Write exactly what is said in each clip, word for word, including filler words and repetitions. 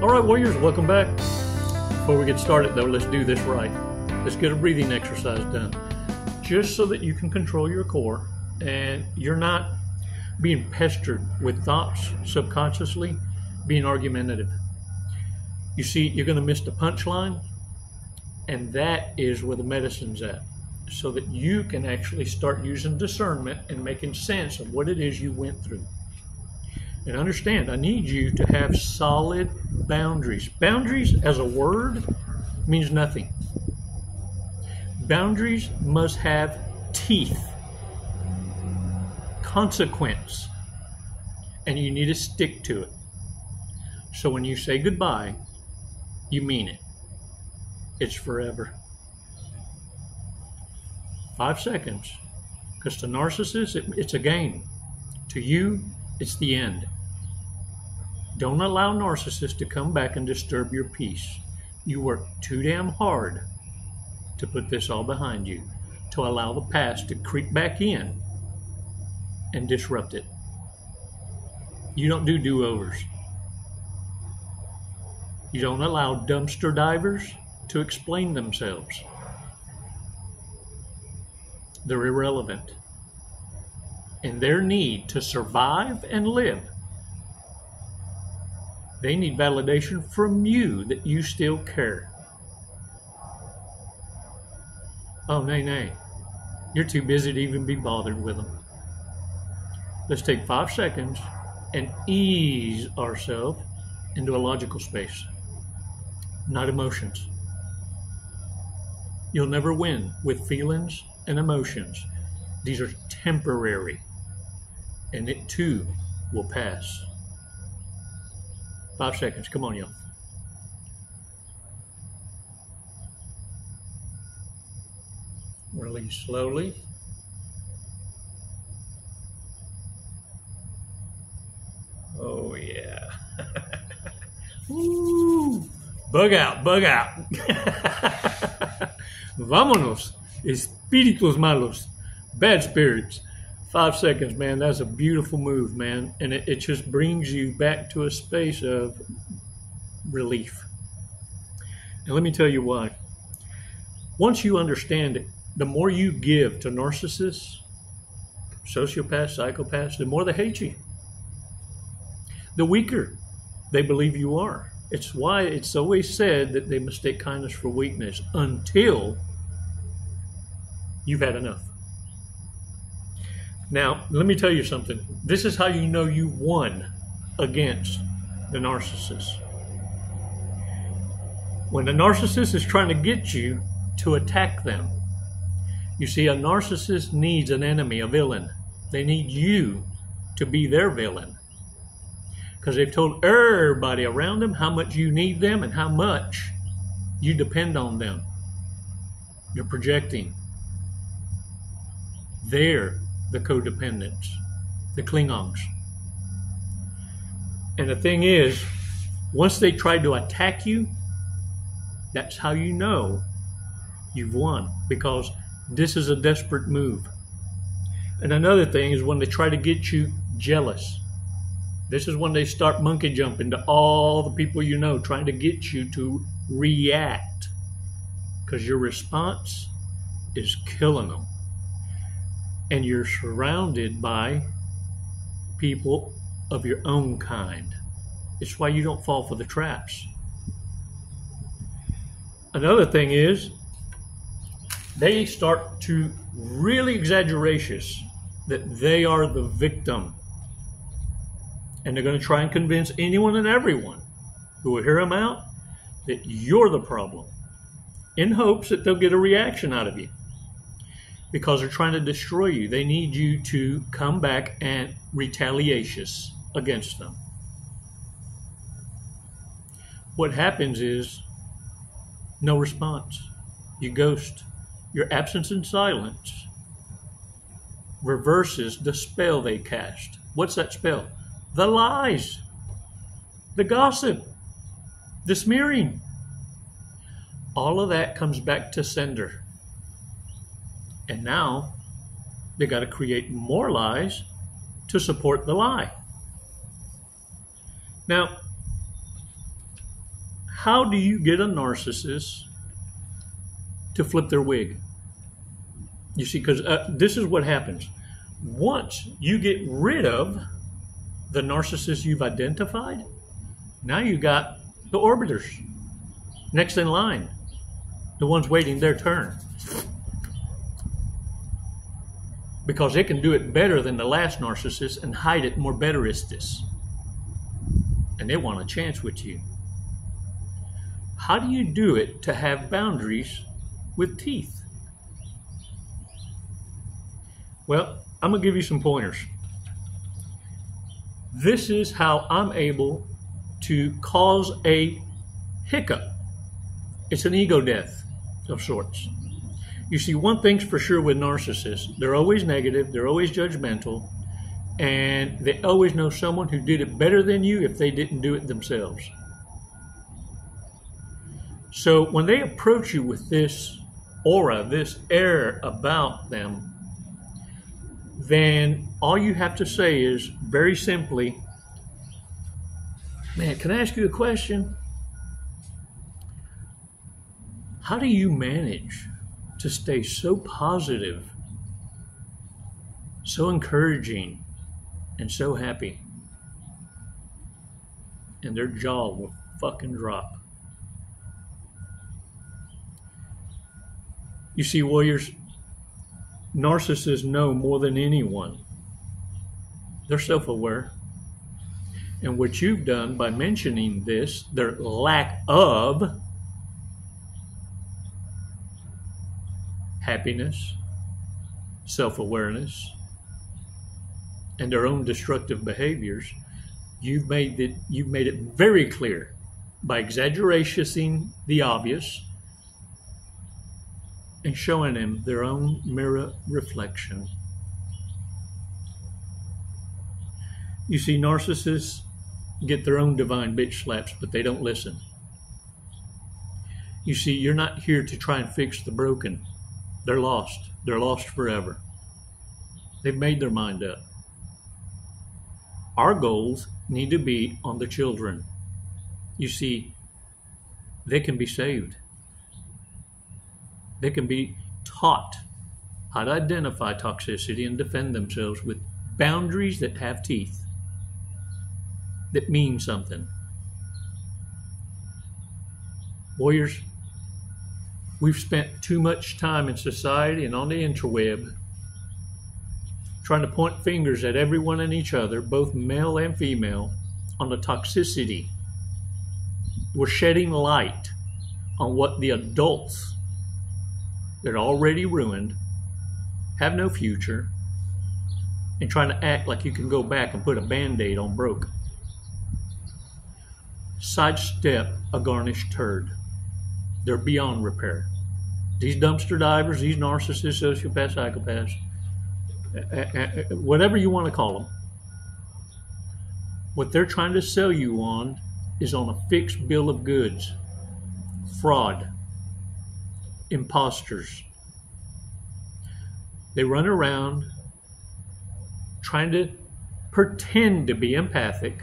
Alright warriors, welcome back. Before we get started though, let's do this right. Let's get a breathing exercise done. Just so that you can control your core and you're not being pestered with thoughts subconsciously, being argumentative. You see, you're going to miss the punchline, and that is where the medicine's at. So that you can actually start using discernment and making sense of what it is you went through. And understand, I need you to have solid boundaries. Boundaries as a word means nothing. Boundaries must have teeth, consequence, and you need to stick to it. So when you say goodbye, you mean it. It's forever. Five seconds. Because to narcissists, it, it's a game. To you, it's the end. Don't allow narcissists to come back and disturb your peace. You work too damn hard to put this all behind you, to allow the past to creep back in and disrupt it. You don't do do-overs. You don't allow dumpster divers to explain themselves. They're irrelevant. And their need to survive and live, they need validation from you that you still care. Oh, nay, nay. You're too busy to even be bothered with them. Let's take five seconds and ease ourselves into a logical space, not emotions. You'll never win with feelings and emotions. These are temporary, and it too will pass. Five seconds. Come on, y'all. Release slowly. Oh, yeah. Woo! Bug out, bug out. Vámonos. Espíritus malos. Bad spirits. Five seconds, man. That's a beautiful move, man. And it, it just brings you back to a space of relief. And let me tell you why. Once you understand it, the more you give to narcissists, sociopaths, psychopaths, the more they hate you. The weaker they believe you are. It's why it's always said that they mistake kindness for weakness until you've had enough. Now, let me tell you something. This is how you know you won against the narcissist. When the narcissist is trying to get you to attack them, you see, a narcissist needs an enemy, a villain. They need you to be their villain. Because they've told everybody around them how much you need them and how much you depend on them. You're projecting. They're the codependents, the Klingons. And the thing is, once they try to attack you, that's how you know you've won, because this is a desperate move. And another thing is when they try to get you jealous. This is when they start monkey jumping to all the people you know, trying to get you to react, because your response is killing them. And you're surrounded by people of your own kind. It's why you don't fall for the traps. Another thing is, they start to really exaggeratious that they are the victim. And they're going to try and convince anyone and everyone who will hear them out that you're the problem, in hopes that they'll get a reaction out of you. Because they're trying to destroy you. They need you to come back and retaliatious against them. What happens is no response. You ghost. Your absence and silence reverses the spell they cast. What's that spell? The lies, the gossip, the smearing. All of that comes back to sender. And now they got to create more lies to support the lie. Now, How do you get a narcissist to flip their wig? You see, because uh, this is what happens. Once you get rid of the narcissist you've identified, now you got the orbiters next in line, the ones waiting their turn, because they can do it better than the last narcissist and hide it more betteristis, and they want a chance with you. How do you do it to have boundaries with teeth? Well, I'm gonna give you some pointers. This is how I'm able to cause a hiccup. It's an ego death of sorts. You see, one thing's for sure with narcissists, they're always negative, they're always judgmental, and they always know someone who did it better than you if they didn't do it themselves. So when they approach you with this aura, this air about them, then all you have to say is very simply, man, can I ask you a question? How do you manage to stay so positive, so encouraging, and so happy? And their jaw will fucking drop. You see, warriors, narcissists know more than anyone. They're self-aware. And what you've done by mentioning this, their lack of happiness, self-awareness, and their own destructive behaviors, you've made it, you've made it very clear by exaggerating the obvious and showing them their own mirror reflection. You see, narcissists get their own divine bitch slaps, but they don't listen. You see, you're not here to try and fix the broken. They're lost. They're lost forever. They've made their mind up. Our goals need to be on the children. You see, they can be saved. They can be taught how to identify toxicity and defend themselves with boundaries that have teeth, that mean something. Warriors, we've spent too much time in society and on the interweb trying to point fingers at everyone and each other, both male and female, on the toxicity. We're shedding light on what the adults that are already ruined, have no future, and trying to act like you can go back and put a band-aid on broke. Sidestep a garnished turd. They're beyond repair. These dumpster divers, these narcissists, sociopaths, psychopaths, whatever you want to call them, what they're trying to sell you on is on a fixed bill of goods. Fraud. Imposters. They run around trying to pretend to be empathic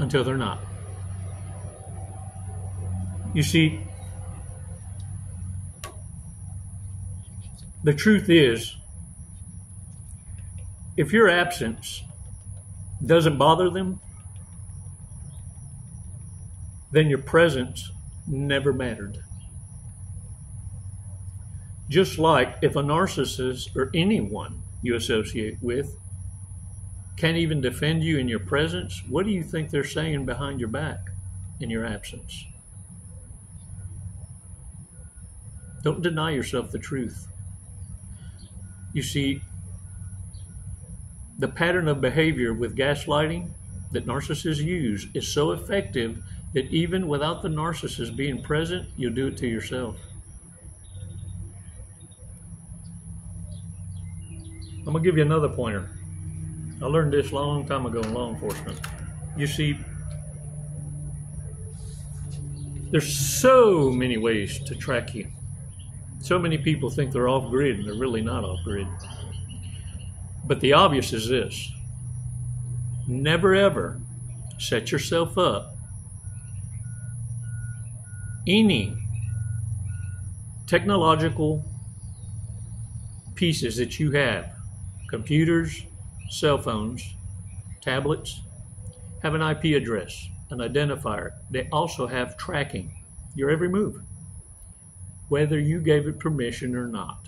until they're not. You see, the truth is, if your absence doesn't bother them, then your presence never mattered. Just like if a narcissist or anyone you associate with can't even defend you in your presence, what do you think they're saying behind your back in your absence? Don't deny yourself the truth. You see, the pattern of behavior with gaslighting that narcissists use is so effective that even without the narcissist being present, you'll do it to yourself. I'm going to give you another pointer. I learned this a long time ago in law enforcement. You see, there's so many ways to track you. So many people think they're off-grid, and they're really not off-grid. But the obvious is this. Never ever set yourself up any technological pieces that you have, computers, cell phones, tablets, have an I P address, an identifier. They also have tracking, your every move, whether you gave it permission or not.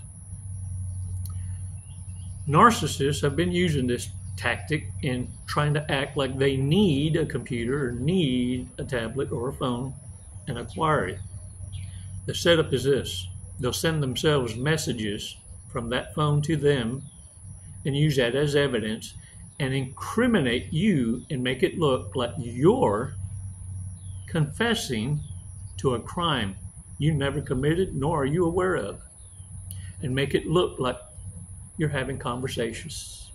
Narcissists have been using this tactic in trying to act like they need a computer or need a tablet or a phone and acquire it. The setup is this: they'll send themselves messages from that phone to them and use that as evidence and incriminate you and make it look like you're confessing to a crime you never committed nor are you aware of, and make it look like you're having conversations.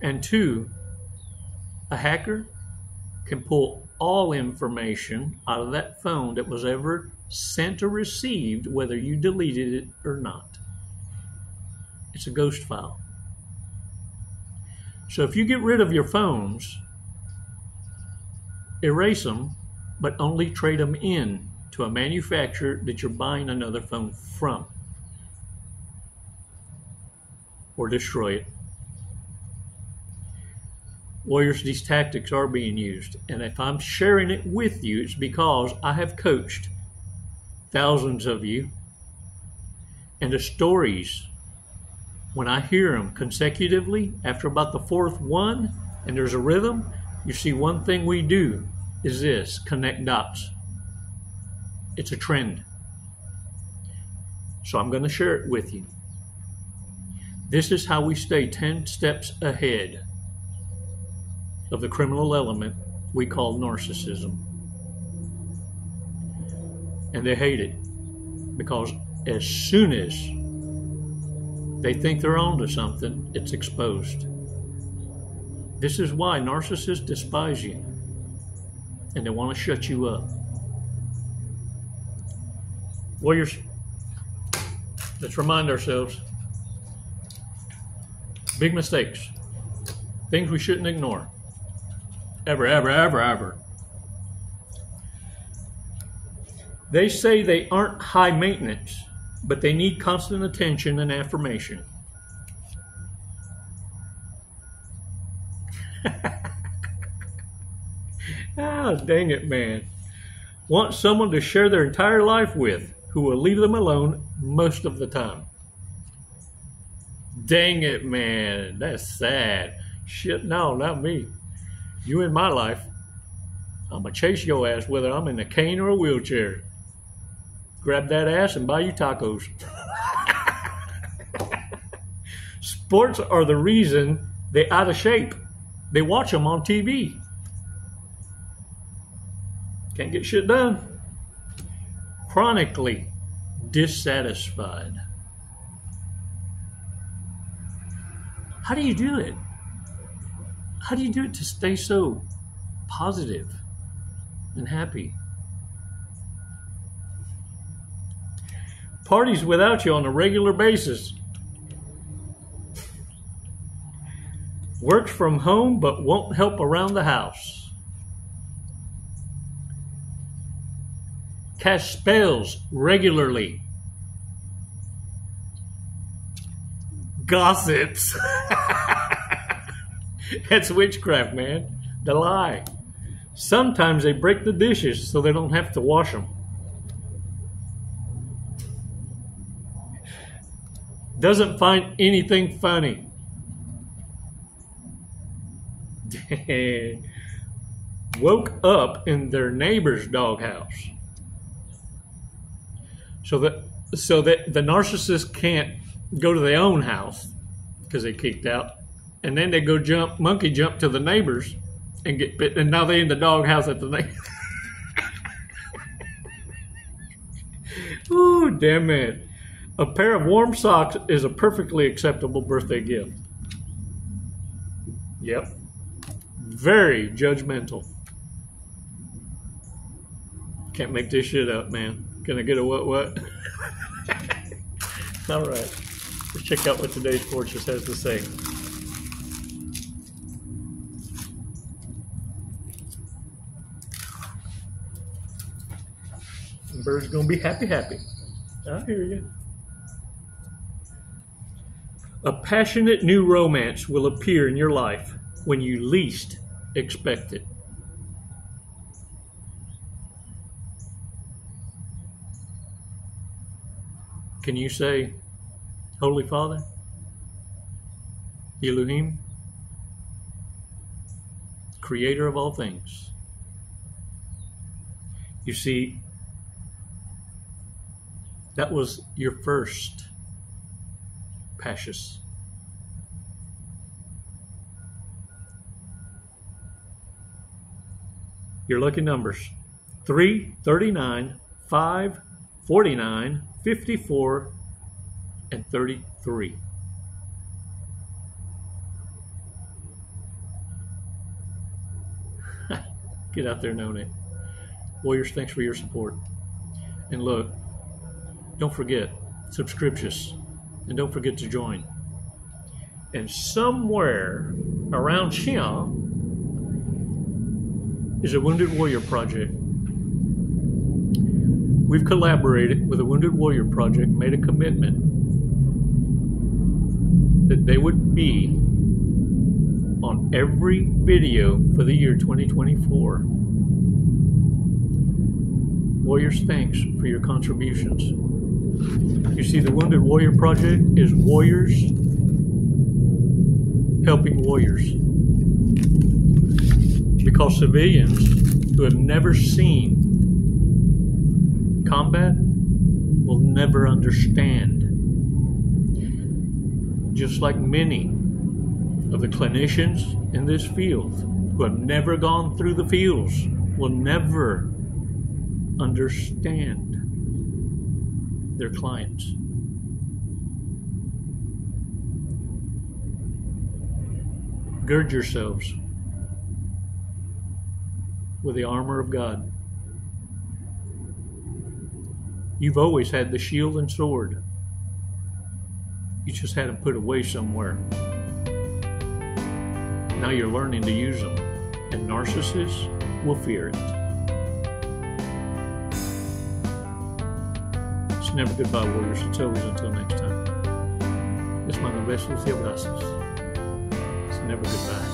And two, a hacker can pull all information out of that phone that was ever sent or received, whether you deleted it or not. It's a ghost file. So if you get rid of your phones, erase them, but only trade them in to a manufacturer that you're buying another phone from, or destroy it. Warriors, these tactics are being used, and if I'm sharing it with you, it's because I have coached thousands of you, and the stories, when I hear them consecutively, after about the fourth one, and there's a rhythm, you see one thing we do is this: connect dots. It's a trend. So I'm going to share it with you. This is how we stay ten steps ahead of the criminal element we call narcissism. And they hate it, because as soon as they think they're onto something, it's exposed. This is why narcissists despise you, and they want to shut you up. Warriors, let's remind ourselves: big mistakes, things we shouldn't ignore. Ever, ever, ever, ever. They say they aren't high maintenance, but they need constant attention and affirmation. Ah, dang it, man. Want someone to share their entire life with who will leave them alone most of the time. Dang it, man. That's sad. Shit, no, not me. You in my life, I'm going to chase your ass whether I'm in a cane or a wheelchair. Grab that ass and buy you tacos. Sports are the reason they're out of shape. They watch them on T V. Can't get shit done. Chronically dissatisfied. How do you do it? How do you do it to stay so positive and happy? Parties without you on a regular basis. Works from home but won't help around the house. Casts spells regularly. Gossips. That's witchcraft, man. The lie. Sometimes they break the dishes so they don't have to wash them. Doesn't find anything funny. Woke up in their neighbor's doghouse. So that, so that the narcissist can't go to their own house because they kicked out. And then they go jump, monkey jump to the neighbors and get bit. And now they're in the doghouse at the neighbor. Ooh, damn it. A pair of warm socks is a perfectly acceptable birthday gift. Yep. Very judgmental. Can't make this shit up, man. Can I get a what what? All right. Let's check out what today's fortress has to say. The bird's gonna be happy, happy. I hear you. A passionate new romance will appear in your life when you least expect it. Can you say, Holy Father, Elohim, Creator of all things? You see, that was your first Pashas. Your lucky numbers: three, thirty-nine, five, forty-nine, fifty-four, and thirty-three. Get out there and own it. Warriors, thanks for your support. And look, don't forget, subscriptions. And don't forget to join. And somewhere around Xi'an is a Wounded Warrior Project. We've collaborated with the Wounded Warrior Project, made a commitment that they would be on every video for the year twenty twenty-four. Warriors, thanks for your contributions. You see, the Wounded Warrior Project is warriors helping warriors, because civilians who have never seen combat will never understand. Just like many of the clinicians in this field who have never gone through the fields will never understand their clients. Gird yourselves with the armor of God. You've always had the shield and sword. You just had them put away somewhere. Now you're learning to use them, and narcissists will fear it. It's never goodbye, warriors. It's always until next time. Es mando besos y abrazos. It's never goodbye.